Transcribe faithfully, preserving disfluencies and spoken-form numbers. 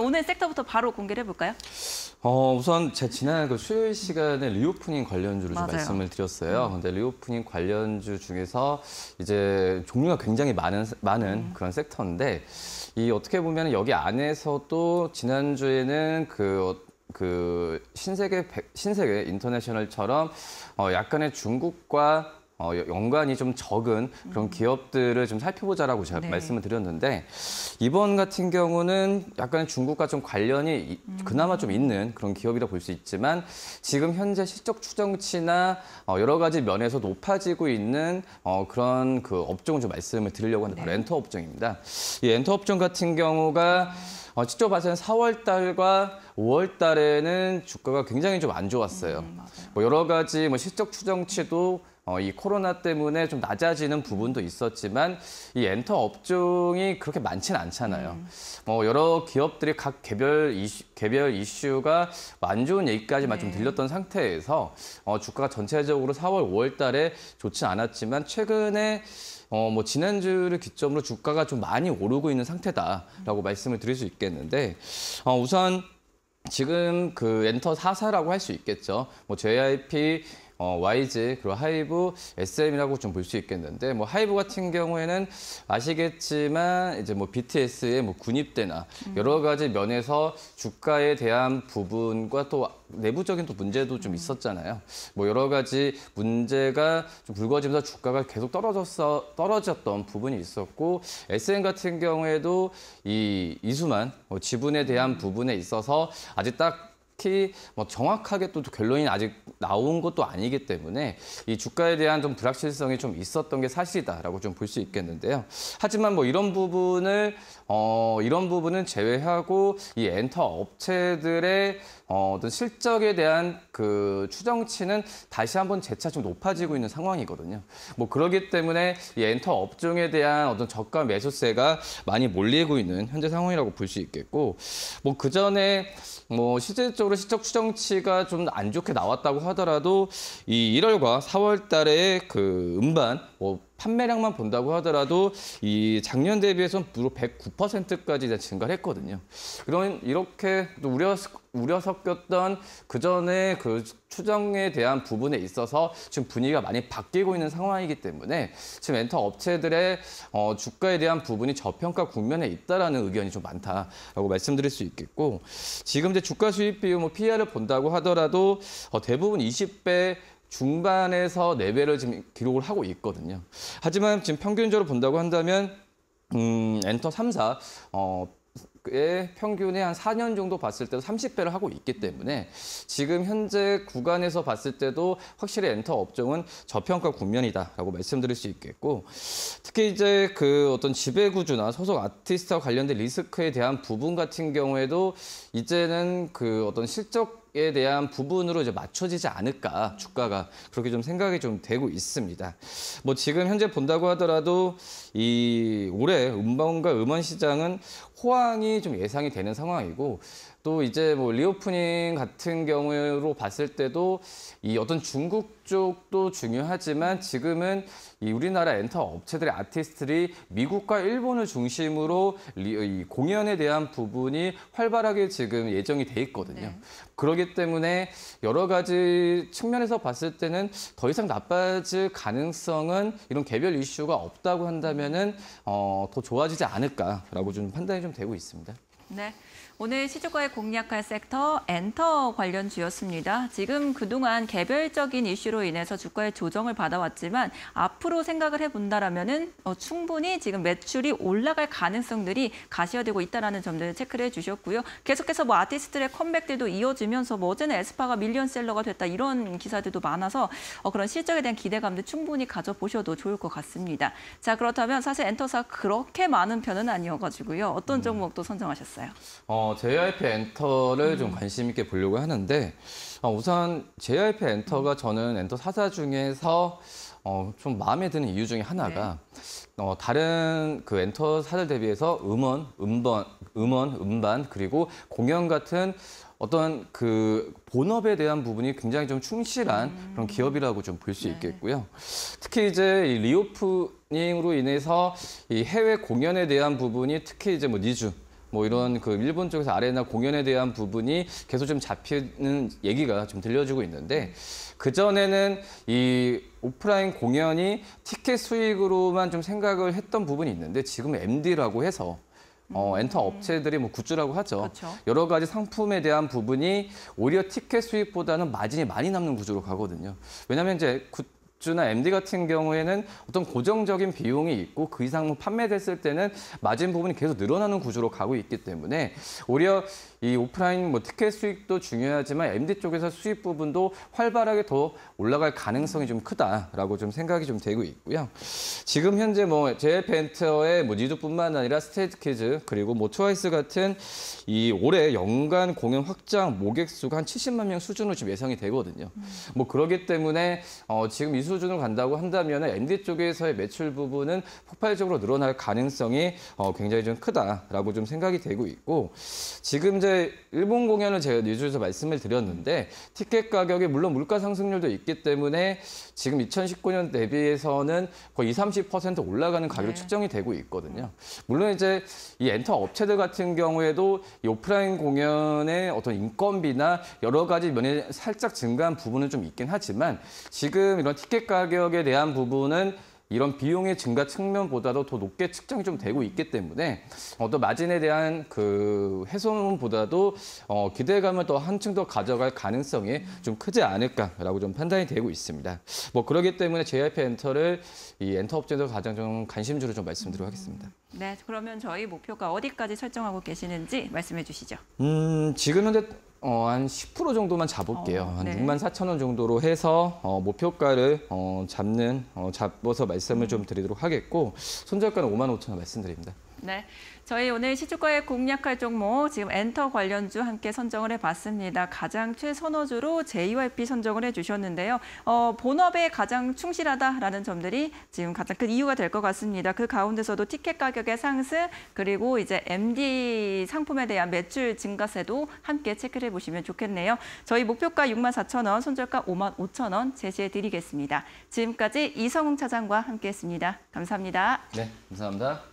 오늘 섹터부터 바로 공개를 해볼까요? 어, 우선 제 지난 그 수요일 시간에 리오프닝 관련주를 좀 말씀을 드렸어요. 근데 리오프닝 관련주 중에서 이제 종류가 굉장히 많은, 많은 음. 그런 섹터인데, 이 어떻게 보면 여기 안에서도 지난주에는 그 그 신세계 신세계 인터내셔널처럼 어, 약간의 중국과 어, 연관이 좀 적은 그런 기업들을 좀 살펴보자라고 제가 네. 말씀을 드렸는데, 이번 같은 경우는 약간 중국과 좀 관련이 그나마 좀 있는 그런 기업이라 볼 수 있지만, 지금 현재 실적 추정치나 어, 여러 가지 면에서 높아지고 있는 어, 그런 그 업종을 좀 말씀을 드리려고 하는데, 네. 바로 엔터 업종입니다. 이 엔터 업종 같은 경우가 어, 직접 봐서는 사월 달과 오월 달에는 주가가 굉장히 좀 안 좋았어요. 음, 뭐 여러 가지 뭐 실적 추정치도 어, 이 코로나 때문에 좀 낮아지는 부분도 있었지만, 이 엔터 업종이 그렇게 많지는 않잖아요. 음. 뭐 여러 기업들이 각 개별 이슈, 개별 이슈가 안 좋은 얘기까지만 네. 좀 들렸던 상태에서 어, 주가가 전체적으로 사월, 오월 달에 좋지 않았지만, 최근에 어, 뭐 지난주를 기점으로 주가가 좀 많이 오르고 있는 상태다라고 음. 말씀을 드릴 수 있겠는데, 어, 우선 지금 그 엔터 사 사라고 할 수 있겠죠. 뭐 제이와이피, 어, 와이지, 그리고 하이브, 에스엠이라고 좀 볼 수 있겠는데, 뭐 하이브 같은 경우에는 아시겠지만 이제 뭐 비티에스의 뭐 군입대나 음. 여러 가지 면에서 주가에 대한 부분과 또 내부적인 또 문제도 좀 있었잖아요. 뭐 여러 가지 문제가 좀 불거지면서 주가가 계속 떨어졌어 떨어졌던 부분이 있었고, 에스엠 같은 경우에도 이 이수만 뭐 지분에 대한 부분에 있어서 아직 딱 특히 뭐 정확하게 또 결론이 아직 나온 것도 아니기 때문에 이 주가에 대한 좀 불확실성이 좀 있었던 게 사실이다라고 좀 볼 수 있겠는데요. 하지만 뭐 이런 부분을 어 이런 부분은 제외하고 이 엔터 업체들의 어, 어떤 실적에 대한 그 추정치는 다시 한번 재차 좀 높아지고 있는 상황이거든요. 뭐 그러기 때문에 이 엔터 업종에 대한 어떤 저가 매수세가 많이 몰리고 있는 현재 상황이라고 볼 수 있겠고, 뭐 그 전에 뭐 실질적으로 실적 추정치가 좀 안 좋게 나왔다고 하더라도 이 일월과 사월 달에 그 음반 뭐 판매량만 본다고 하더라도 이 작년 대비해서는 무려 백구 퍼센트까지 증가를 했거든요. 그럼 이렇게 또 우려, 우려 섞였던 그전에 그 추정에 대한 부분에 있어서 지금 분위기가 많이 바뀌고 있는 상황이기 때문에 지금 엔터 업체들의 어, 주가에 대한 부분이 저평가 국면에 있다라는 의견이 좀 많다라고 말씀드릴 수 있겠고, 지금 이제 주가 수익 비율 뭐 피이알을 본다고 하더라도 어, 대부분 이십 배 중반에서 네 배를 지금 기록을 하고 있거든요. 하지만 지금 평균적으로 본다고 한다면 음, 엔터 삼 사의 어, 평균에 한 사 년 정도 봤을 때도 삼십 배를 하고 있기 때문에 지금 현재 구간에서 봤을 때도 확실히 엔터 업종은 저평가 국면이다라고 말씀드릴 수 있겠고, 특히 이제 그 어떤 지배구조나 소속 아티스트와 관련된 리스크에 대한 부분 같은 경우에도 이제는 그 어떤 실적 에 대한 부분으로 이제 맞춰지지 않을까, 주가가 그렇게 좀 생각이 좀 되고 있습니다. 뭐 지금 현재 본다고 하더라도 이 올해 음반과 음원 시장은 호황이 좀 예상이 되는 상황이고, 또 이제 뭐 리오프닝 같은 경우로 봤을 때도 이 어떤 중국 쪽도 중요하지만 지금은 이 우리나라 엔터 업체들의 아티스트들이 미국과 일본을 중심으로 이 공연에 대한 부분이 활발하게 지금 예정이 돼 있거든요. 네. 그렇기 때문에 여러 가지 측면에서 봤을 때는 더 이상 나빠질 가능성은 이런 개별 이슈가 없다고 한다면은 어, 더 좋아지지 않을까라고 좀 판단이 좀 되고 있습니다. 네. 오늘 시초가의 공략할 섹터 엔터 관련주였습니다. 지금 그동안 개별적인 이슈로 인해서 주가의 조정을 받아왔지만 앞으로 생각을 해본다라면은 어, 충분히 지금 매출이 올라갈 가능성들이 가시화되고 있다라는 점들을 체크를 해주셨고요. 계속해서 뭐 아티스트들의 컴백들도 이어지면서 뭐 어제는 에스파가 밀리언셀러가 됐다 이런 기사들도 많아서 어, 그런 실적에 대한 기대감도 충분히 가져보셔도 좋을 것 같습니다. 자, 그렇다면 사실 엔터사 그렇게 많은 편은 아니어가지고요. 어떤 종목도 선정하셨어요? 어, 제이와이피 엔터를 좀 관심 있게 보려고 하는데, 우선 제이와이피 엔터가 저는 엔터 사사 중에서 어, 좀 마음에 드는 이유 중에 하나가 네. 어, 다른 그 엔터사들 대비해서 음원, 음반, 음원, 음반 그리고 공연 같은 어떤 그 본업에 대한 부분이 굉장히 좀 충실한 음. 그런 기업이라고 좀 볼 수 네. 있겠고요. 특히 이제 이 리오프닝으로 인해서 이 해외 공연에 대한 부분이 특히 이제 뭐 니즈 뭐 이런 그 일본 쪽에서 아레나 공연에 대한 부분이 계속 좀 잡히는 얘기가 좀 들려지고 있는데, 그전에는 이 오프라인 공연이 티켓 수익으로만 좀 생각을 했던 부분이 있는데, 지금 엠디라고 해서 어, 엔터 업체들이 뭐 굿즈라고 하죠. 그렇죠. 여러 가지 상품에 대한 부분이 오히려 티켓 수익보다는 마진이 많이 남는 구조로 가거든요. 왜냐하면 이제 굿즈나 엠디 같은 경우에는 어떤 고정적인 비용이 있고 그 이상 판매됐을 때는 마진 부분이 계속 늘어나는 구조로 가고 있기 때문에 오히려 이 오프라인 뭐 티켓 수익도 중요하지만 엠디 쪽에서 수입 부분도 활발하게 더 올라갈 가능성이 좀 크다라고 좀 생각이 좀 되고 있고요. 지금 현재 뭐 제이와이피 엔터의 뭐 니즈뿐만 아니라 스트레이트키즈 그리고 뭐 트와이스 같은 이 올해 연간 공연 확장 모객 수가 한 칠십만 명 수준으로 지금 예상이 되거든요. 음. 뭐 그러기 때문에 어 지금 이 수준으로 간다고 한다면 엠디 쪽에서의 매출 부분은 폭발적으로 늘어날 가능성이 어 굉장히 좀 크다라고 좀 생각이 되고 있고, 지금 이제 일본 공연을 제가 뉴스에서 말씀을 드렸는데 티켓 가격이 물론 물가 상승률도 있기 때문에 지금 이천십구 년 대비해서는 거의 이십, 삼십 퍼센트 올라가는 가격이 네. 측정이 되고 있거든요. 물론 이제 이 엔터 업체들 같은 경우에도 이 오프라인 공연의 어떤 인건비나 여러 가지 면에 살짝 증가한 부분은 좀 있긴 하지만 지금 이런 티켓 가격에 대한 부분은 이런 비용의 증가 측면보다도 더 높게 측정이 좀 되고 있기 때문에 어떤 마진에 대한 그 훼손보다도 어 기대감을 더 한층 더 가져갈 가능성이 좀 크지 않을까라고 좀 판단이 되고 있습니다. 뭐 그러기 때문에 제이와이피 엔터를 이 엔터 업체에서 가장 좀 관심주로 좀 말씀드리도록 하겠습니다. 네, 그러면 저희 목표가 어디까지 설정하고 계시는지 말씀해 주시죠. 음, 지금 현재 어, 한 십 퍼센트 정도만 잡을게요. 어, 네. 한 육만 사천 원 정도로 해서 어, 목표가를 어, 잡는, 어, 잡아서 말씀을 좀 드리도록 하겠고, 손절가는 오만 오천 원 말씀드립니다. 네, 저희 오늘 시초가에 공략할 종목, 지금 엔터 관련주 함께 선정을 해봤습니다. 가장 최선호주로 제이와이피 선정을 해주셨는데요. 어, 본업에 가장 충실하다라는 점들이 지금 가장 큰 이유가 될 것 같습니다. 그 가운데서도 티켓 가격의 상승, 그리고 이제 엠디 상품에 대한 매출 증가세도 함께 체크를 해보시면 좋겠네요. 저희 목표가 육만 사천 원, 손절가 오만 오천 원 제시해드리겠습니다. 지금까지 이성웅 차장과 함께했습니다. 감사합니다. 네, 감사합니다.